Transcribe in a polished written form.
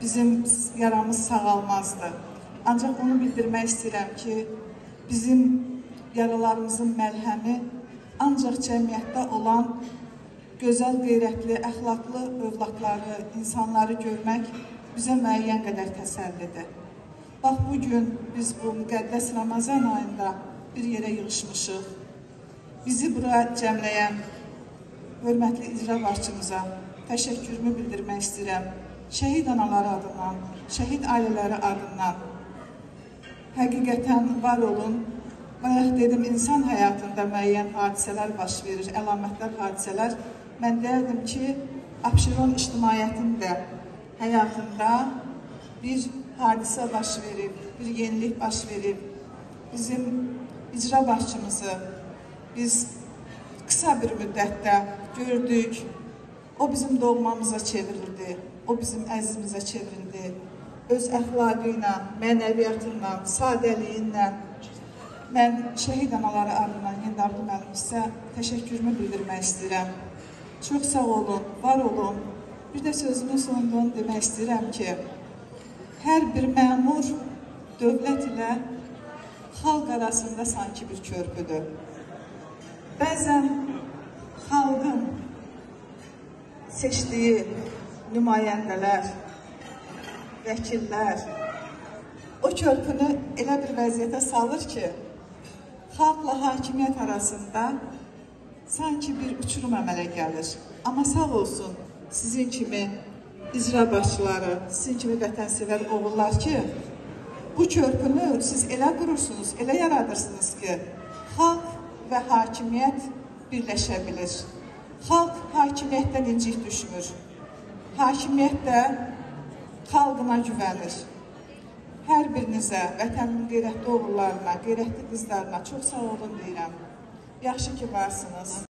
bizim yaramız sağalmazdı. Ancak bunu bildirmək istəyirəm ki, bizim yaralarımızın məlhəmi ancaq cəmiyyətdə olan gözəl, qeyrətli, əxlaqlı övladları, insanları görmək bizə müəyyən qədər təsəllidir. Bax, bugün biz bu müqəddəs Ramazan ayında bir yerə yığışmışıq. Bizi bura cəmləyən hörmətli icra başçımıza təşəkkürümü bildirmək istəyirəm. Şəhid anaları adından, şəhid ailələri adından həqiqətən var olun. Bayaq dedim, insan həyatında müəyyən hadisələr baş verir, əlamətlər, hadisələr. Mən deyərdim ki, Abşeron ictimaiyyətində həyatında bir hadisə baş verib, bir yenilik baş verib. Bizim icra başçımızı biz qısa bir müddətdə gördük. O bizim doğmamıza çevrildi. O bizim əzimizə çevrildi. Öz əxlaqı ilə, mənəviyyatıyla, sadəliyi ilə. Mən şəhid anaları adından Hendar müəllim sizə təşəkkürümü bildirmək istəyirəm. Çox sağ olun, var olun. Bir də sözünün sonundan demək istəyirəm ki, hər bir məmur dövlət ilə xalq arasında sanki bir körpüdür. Bəzən xalqın seçdiyi nümayəndələr, vəkillər o körpünü elə bir vəziyyətə salır ki, xalqla hakimiyyət arasında sanki bir uçurum əmələ gəlir. Amma sağ olsun sizin kimi icra başçıları, sizin kimi vətənsevər oğullar ki, bu körpünü siz elə qurursunuz, elə yaradırsınız ki, xalq və hakimiyyət birləşə bilir. Xalq hakimiyyətdən incik düşmür. Hakimiyyət də xalqına güvənir. Hər birinizə, vətənin qeyrətli oğullarına, qeyrətli qızlarına çox sağ olun deyirəm. Yaxşı ki, varsınız.